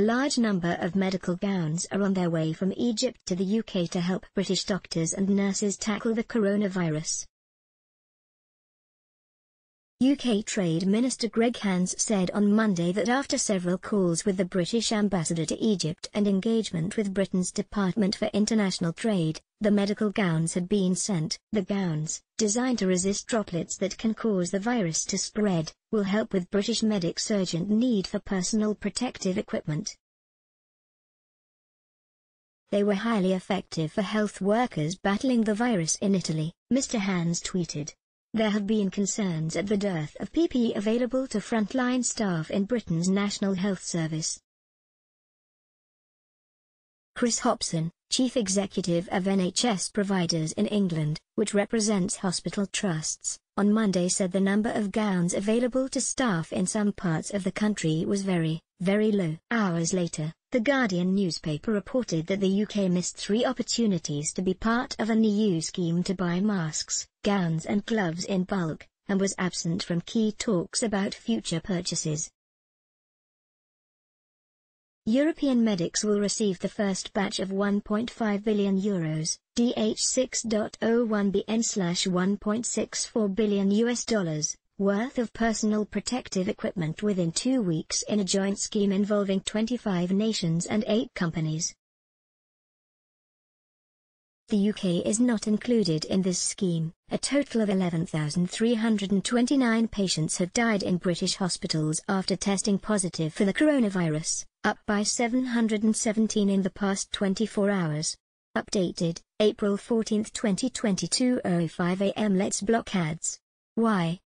A large number of medical gowns are on their way from Egypt to the UK to help British doctors and nurses tackle the coronavirus. UK Trade Minister Greg Hands said on Monday that after several calls with the British ambassador to Egypt and engagement with Britain's Department for International Trade, the medical gowns had been sent. The gowns, designed to resist droplets that can cause the virus to spread, will help with British medics' urgent need for personal protective equipment. They were highly effective for health workers battling the virus in Italy, Mr. Hands tweeted. There have been concerns at the dearth of PPE available to frontline staff in Britain's National Health Service. Chris Hobson, Chief Executive of NHS Providers in England, which represents hospital trusts, on Monday said the number of gowns available to staff in some parts of the country was very, very low. Hours later, The Guardian newspaper reported that the UK missed three opportunities to be part of an EU scheme to buy masks, gowns and gloves in bulk, and was absent from key talks about future purchases. European medics will receive the first batch of €1.5 billion, $6.01 billion/$1.64 billion US dollars, worth of personal protective equipment within 2 weeks in a joint scheme involving 25 nations and 8 companies. The UK is not included in this scheme. A total of 11,329 patients have died in British hospitals after testing positive for the coronavirus, up by 717 in the past 24 hours. Updated, April 14, 2022, 05 a.m. Let's block ads. Why?